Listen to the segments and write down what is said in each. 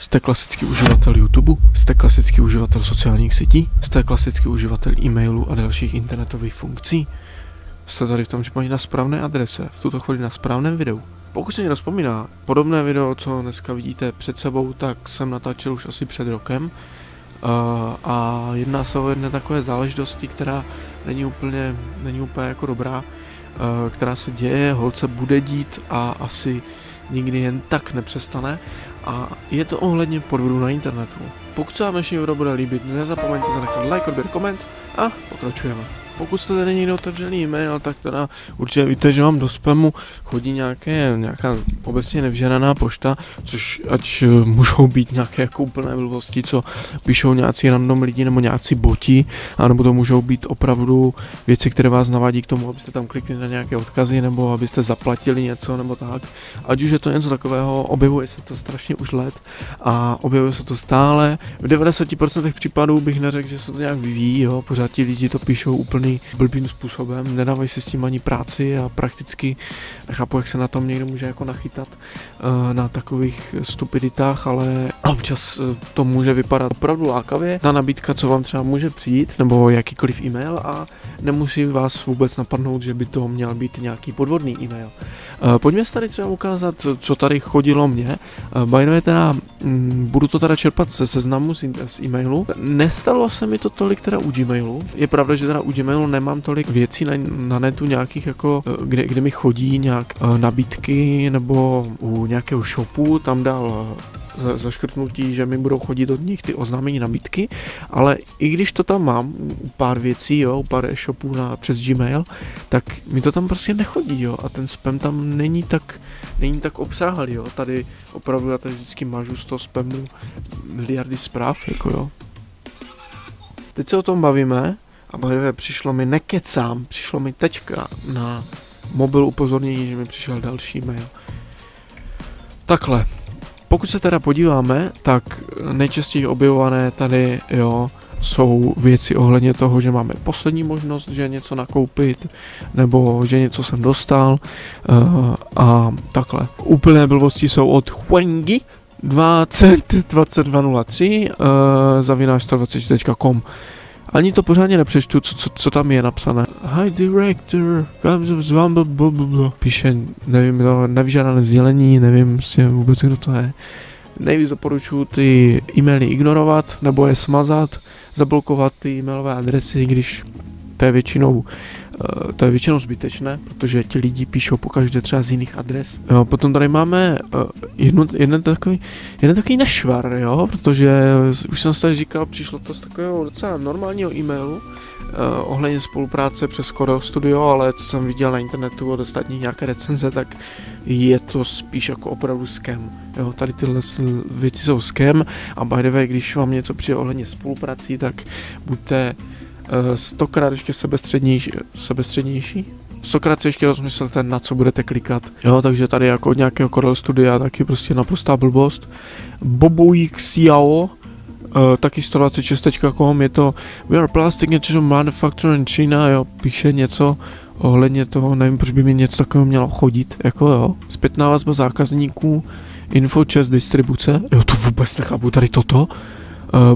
Jste klasický uživatel YouTube? Jste klasický uživatel sociálních sítí? Jste klasický uživatel e-mailu a dalších internetových funkcí? Jste tady v tom případě na správné adrese, v tuto chvíli na správném videu. Pokud se mi rozpomíná podobné video, co dneska vidíte před sebou, tak jsem natáčel už asi před rokem. A jedná se o jedné takové záležitosti, která není úplně jako dobrá, která se děje, holce bude dít a asi nikdy jen tak nepřestane. A je to ohledně podvodu na internetu. Pokud se vám dnešní video bude líbit, nezapomeňte zanechat like, odběr, koment a pokračujeme. Pokud jste tady někdo otevřený e-mail, tak teda určitě víte, že vám do spamu chodí nějaká obecně nevžadaná pošta, což ať můžou být nějaké jako úplné blbosti, co píšou nějací random lidi nebo nějací boti, anebo to můžou být opravdu věci, které vás navádí k tomu, abyste tam klikli na nějaké odkazy nebo abyste zaplatili něco nebo tak. Ať už je to něco takového, objevuje se to strašně už let a objevuje se to stále. V 90% případů bych neřekl, že se to nějak vyvíjí, jo? Pořád ti lidi to píšou úplně blbým způsobem, nedávají si s tím ani práci a prakticky nechápu, jak se na tom někdo může jako nachytat na takových stupiditách, ale občas to může vypadat opravdu lákavě. Ta nabídka, co vám třeba může přijít, nebo jakýkoliv e-mail a nemusí vás vůbec napadnout, že by to měl být nějaký podvodný e-mail. Pojďme se tady třeba ukázat, co tady chodilo mně. By the way, teda budu to teda čerpat se seznamu z e-mailu. Nestalo se mi to tolik teda u Gmailu. Je pravda, že teda u Gmailu nemám tolik věcí na netu nějakých jako, kde mi chodí nějak nabídky nebo u nějakého shopu, tam dal zaškrtnutí, že mi budou chodit od nich ty oznámení nabídky, ale i když to tam mám, pár věcí, jo, pár e-shopů přes Gmail, tak mi to tam prostě nechodí, jo, a ten spam tam není tak obsáhlý, jo, tady opravdu já tady vždycky mažu z toho spamu miliardy zpráv, jako jo. Teď se o tom bavíme a bohde, přišlo mi teďka na mobil upozornění, že mi přišel další mail. Takhle. Pokud se teda podíváme, tak nejčastěji objevované tady, jo, jsou věci ohledně toho, že máme poslední možnost, že něco nakoupit, nebo že něco jsem dostal a takhle. Úplné blbosti jsou od Huangi 202203 @124.com. Ani to pořádně nepřečtu, co tam je napsané. Hi director, píše, nevím, nevyžádané sdělení, nevím vůbec, kdo to je. Nejvíc doporučuji ty e-maily ignorovat, nebo je smazat, zablokovat ty e-mailové adresy, když to je většinou zbytečné, protože ti lidi píšou pokaždé třeba z jiných adres. Jo, potom tady máme jeden takový nešvar, jo, protože už jsem si tady říkal, přišlo to z takového docela normálního e-mailu ohledně spolupráce přes Corel Studio, ale co jsem viděl na internetu od ostatních nějaké recenze, tak je to spíš jako opravdu scam. Jo, tady tyhle věci jsou scam a by the way, když vám něco přijde ohledně spoluprací, tak buďte stokrát ještě soběstřednější, stokrát si ještě rozmyslete, na co budete klikat. Jo, takže tady jako od nějakého Corel Studia taky prostě naprostá blbost. BoboYxiao, taky 126.com, je to We are plastic manufacturer in China, jo, píše něco ohledně toho, nevím, proč by mi něco takového mělo chodit, jako jo. Zpětná vazba zákazníků, info ČEZ Distribuce, jo, to vůbec nechápu, tady toto.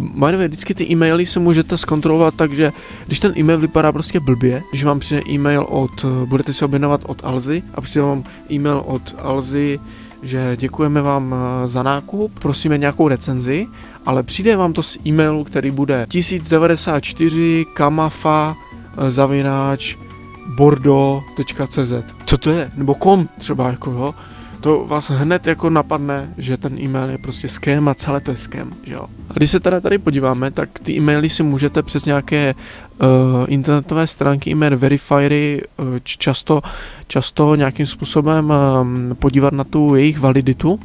By the way, vždycky ty e-maily se můžete zkontrolovat, takže když ten e-mail vypadá prostě blbě, když vám přijde e-mail budete se objednávat od Alzy a přijde vám e-mail od Alzy, že děkujeme vám za nákup, prosíme nějakou recenzi, ale přijde vám to z e-mailu, který bude 1094 kamafa @ bordo.cz. Co to je? Nebo kom třeba, jako jo? To vás hned jako napadne, že ten e-mail je prostě scam a celé to je scam, že jo. A když se teda tady podíváme, tak ty e-maily si můžete přes nějaké internetové stránky e-mail verifiery často nějakým způsobem podívat na tu jejich validitu,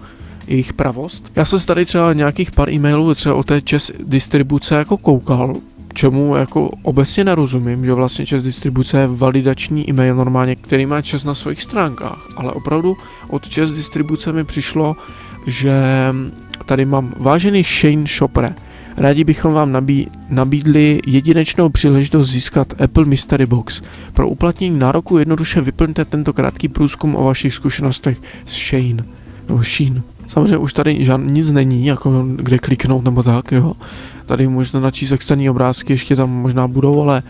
jejich pravost. Já jsem si tady třeba nějakých pár e-mailů třeba o té ČEZ Distribuce jako koukal, čemu jako obecně nerozumím, že vlastně ČEZ Distribuce je validační e-mail normálně, který má ČEZ na svých stránkách, ale opravdu od ČEZ Distribuce mi přišlo, že tady mám vážený Shein shopper. Rádi bychom vám nabídli jedinečnou příležitost získat Apple Mystery Box. Pro uplatnění nároku jednoduše vyplňte tento krátký průzkum o vašich zkušenostech s Shein. Samozřejmě už tady nic není, jako kde kliknout nebo tak, jo. Tady možná načíst externí obrázky, ještě tam možná budou, ale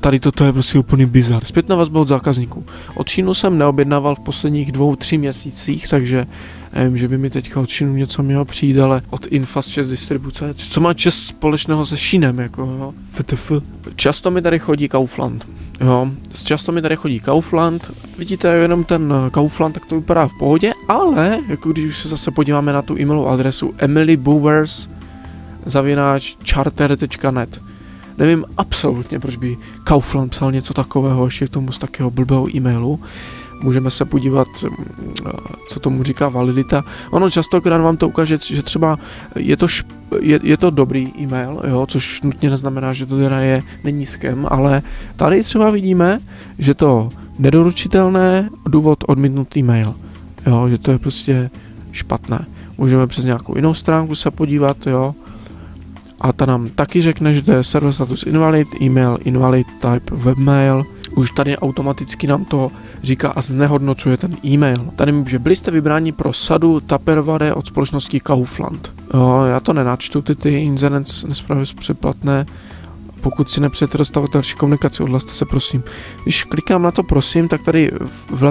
tady toto je prostě úplný bizar. Zpětná vazba od zákazníků. Od Sheinu jsem neobjednával v posledních 2–3 měsících, takže nevím, že by mi teďka od Sheinu něco mělo přijít, ale od Infa z ČEZ Distribuce. Co má ČEZ společného se Sheinem, jako jo? FTF. Často mi tady chodí Kaufland. Jo, často mi tady chodí Kaufland, vidíte jenom ten Kaufland, tak to vypadá v pohodě, ale jako když už se zase podíváme na tu e-mailovou adresu emilybowers@charter.net. Nevím absolutně, proč by Kaufland psal něco takového, ještě k tomu z takého blbého e-mailu. Můžeme se podívat, co tomu říká validita. Ono častokrát vám to ukáže, že třeba je to dobrý e-mail, jo, což nutně neznamená, že to teda není skem, ale tady třeba vidíme, že to nedoručitelné, důvod odmítnutý e-mail, jo, že to je prostě špatné. Můžeme přes nějakou jinou stránku se podívat, jo, a ta nám taky řekne, že to je server status invalid, e-mail invalid type webmail. Už tady automaticky nám to říká a znehodnocuje ten e-mail. Tady mi, že byli jste vybráni pro sadu Tupperware od společnosti Kaufland. Jo, já to nenačtu, ty inzerence nesprávně přeplatné. Pokud si nepřejete dostávat další komunikaci, odhlaste se prosím. Když klikám na to prosím, tak tady v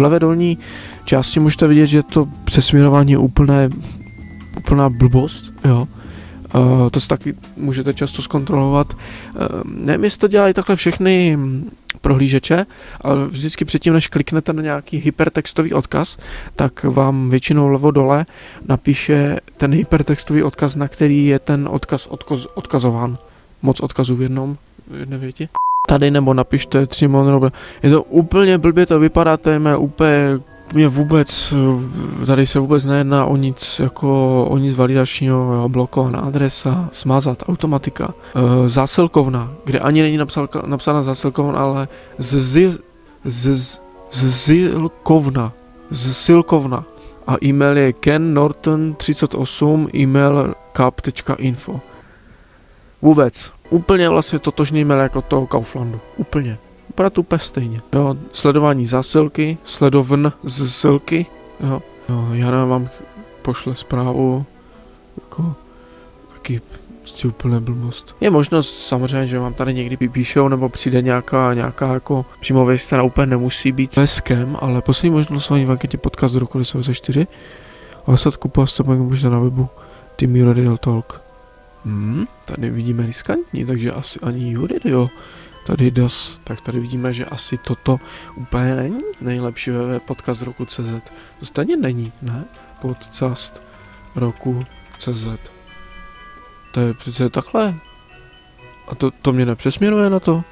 levé dolní části můžete vidět, že to přesměrování je úplná blbost. Jo. To si taky můžete často zkontrolovat. Nevím, jestli to dělají takhle všechny prohlížeče, ale vždycky předtím, než kliknete na nějaký hypertextový odkaz, tak vám většinou levo dole napíše ten hypertextový odkaz, na který je ten odkaz odkazován. Moc odkazů v jedné větě. Tady nebo napište 3 monobra. Je to úplně blbě, to vypadá, téma úplně... Mě vůbec, tady se vůbec nejedná o nic, jako o nic validačního, jo, blokovaná adresa, smazat, automatika, zásilkovna, kde ani není napsána zásilkovna, ale zásilkovna a e-mail je kennorton38 email.cap.info. Vůbec, úplně vlastně totožný e-mail jako toho Kauflandu, úplně. Vypadá to úplně stejně. Jo, sledování zásilky, sledovn zásilky, jo. Jo, Jana vám pošle zprávu, jako taky prostě úplně blbost. Je možnost samozřejmě, že vám tady někdy vypíšou, nebo přijde nějaká jako příjmová strana, úplně nemusí být leskem, ale poslední možnost v anketě podcast z roku 2004 a výsledku postupně můžete na webu Team Uradio Talk. Tady vidíme riskantní, takže asi ani Uradio. Tady DAS, tak tady vidíme, že asi toto úplně není nejlepší podcast roku CZ. To stejně není, ne? Podcast roku CZ. To je přece takhle. A to mě nepřesměruje na to.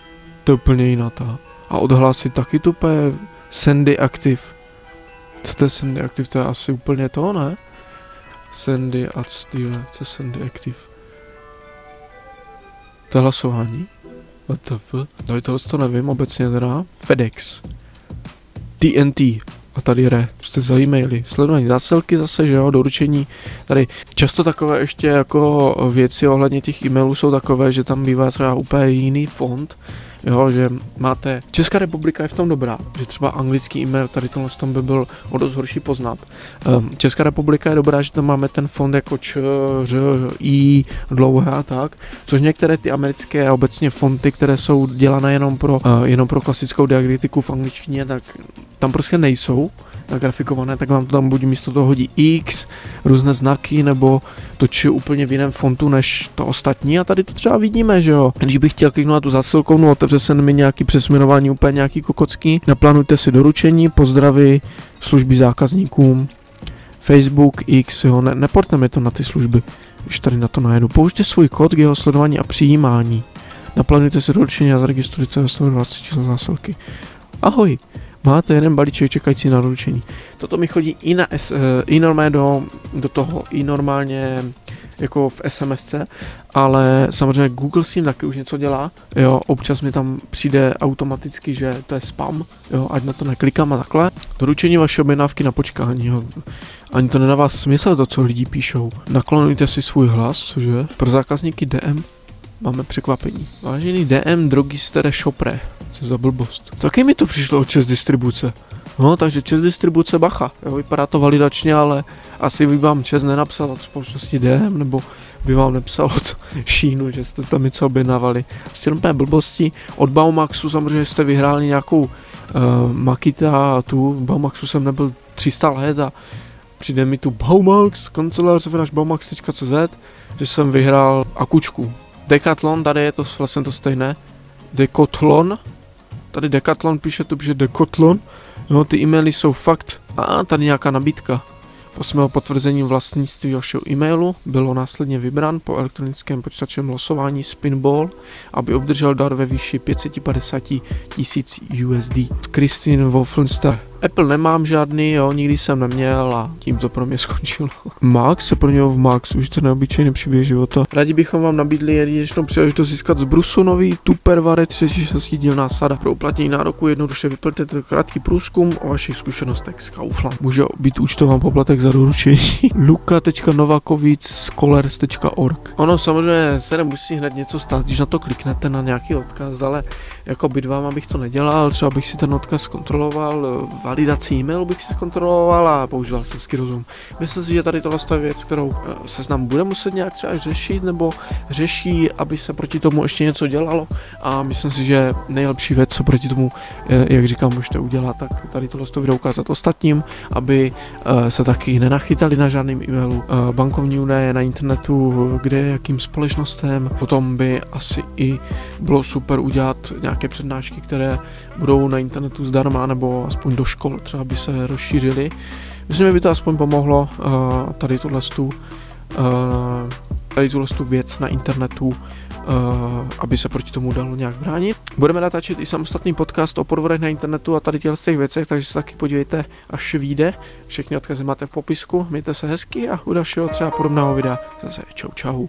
To je úplně jiná ta. A odhlásit taky tupé Sandy Active. Co to je Sandy Active? To je asi úplně to, ne? Sandy a Style. Co je Sandy Active? To je hlasování. WTF? No, to nevím obecně teda. FedEx. TNT. A tady jste za e-maily. Sledování zásilky zase, že jo, doručení. Tady často takové ještě jako věci ohledně těch e-mailů jsou takové, že tam bývá třeba úplně jiný fond. Jo, že máte... Česká republika je v tom dobrá, že třeba anglický e-mail, tady tohle v tom by byl o dost horší poznat. Česká republika je dobrá, že tam máme ten fond jako č, ř, i, dlouhé a tak, což některé ty americké a obecně fonty, které jsou dělané jenom pro klasickou diakritiku v angličtině, tak tam prostě nejsou nagrafikované, tak vám to tam buď místo toho hodí X, různé znaky, nebo to či úplně v jiném fontu než to ostatní. A tady to třeba vidíme, že jo. Když bych chtěl kliknout na tu zásilkovnu, otevře se mi nějaký přesměrování, úplně nějaký kokocký. Naplánujte si doručení, pozdravy, služby zákazníkům, Facebook, X, jo, neportneme to na ty služby, když tady na to najedu. Použijte svůj kód k jeho sledování a přijímání. Naplánujte si doručení a zaregistrujte 120 číslo zásilky. Ahoj. Máte jeden balíček čekající na doručení. Toto mi chodí i normálně do toho, i normálně jako v SMS, ale samozřejmě Google s tím taky už něco dělá. Jo, občas mi tam přijde automaticky, že to je spam, jo, ať na to neklikám a takhle. Doručení vaše objednávky na počkání, jo. Ani to nedává smysl, to co lidi píšou. Naklonujte si svůj hlas, že? Pro zákazníky DM máme překvapení. Vážený DM drogistere shopre. Co za blbost. Taky mi to přišlo od ČEZ Distribuce. No, takže ČEZ Distribuce, bacha, jo, vypadá to validačně, ale asi by vám ČEZ nenapsal od společnosti DM, nebo by vám nepsal od Sheinu, že jste tam něco objednávali. Prostě jenom blbosti. Od Baumaxu samozřejmě jste vyhráli nějakou makita, tu v Baumaxu jsem nebyl 300 let a přijde mi tu Baumax, kancelář@baumax.cz, že jsem vyhrál akučku. Decathlon, tady je to vlastně to stejné. Decathlon, tady Decathlon píše tu, že Decathlon. No, ty e-maily jsou fakt. A tady nějaká nabídka. Po svého potvrzení vlastnictví vašeho e-mailu bylo následně vybrán po elektronickém počítačovém losování Spinball, aby obdržel dar ve výši 550 000 USD. Christine Wolfenstein. Apple nemám žádný, jo, nikdy jsem neměl a tím to pro mě skončilo. Max se pro něho v Max, už ten neobyčejný příběh života. Rádi bychom vám nabídli jedinečnou příležitost získat z brusu nový Tupperware 36dílná sada. Pro uplatnění nároku jednoduše vyplňte krátký průzkum o vašich zkušenostech z Kaufland. Může být účtován poplatek za doručení. luka.novakovic.colers.org. Ono samozřejmě se nemusí hned něco stát, když na to kliknete na nějaký odkaz, ale jako by vám abych to nedělal, třeba bych si ten odkaz zkontroloval, validaci e-mailu bych si zkontroloval a používal selský rozum. Myslím si, že tady tohle je věc, kterou Seznam bude muset nějak třeba řešit, nebo řeší, aby se proti tomu ještě něco dělalo, a myslím si, že nejlepší věc, co proti tomu, jak říkám, můžete udělat, tak tady tohle video ukázat ostatním, aby se taky nenachytali na žádném e-mailu. Bankovní údaje na internetu, kde jakým společnostem, potom by asi i bylo super udělat nějaké přednášky, které budou na internetu zdarma, nebo aspoň do škol třeba by se rozšířily. Myslím, že by to aspoň pomohlo tady tuhle věc na internetu, aby se proti tomu dalo nějak bránit. Budeme natáčet i samostatný podcast o podvodech na internetu a tady těchto těch věcech, takže se taky podívejte, až vyjde. Všechny odkazy máte v popisku, mějte se hezky a u dalšího třeba podobného videa zase čau.